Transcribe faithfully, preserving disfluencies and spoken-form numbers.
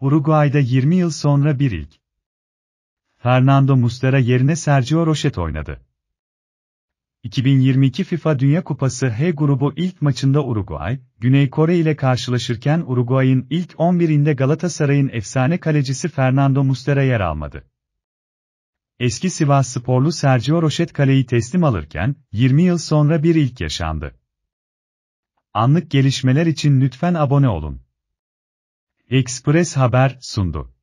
Uruguay'da yirmi yıl sonra bir ilk. Fernando Muslera yerine Sergio Rochet oynadı. iki bin yirmi iki FIFA Dünya Kupası H grubu ilk maçında Uruguay, Güney Kore ile karşılaşırken Uruguay'ın ilk on birinde Galatasaray'ın efsane kalecisi Fernando Muslera yer almadı. Eski Sivassporlu Sergio Rochet kaleyi teslim alırken, yirmi yıl sonra bir ilk yaşandı. Anlık gelişmeler için lütfen abone olun. EKSPRESS HABER sundu.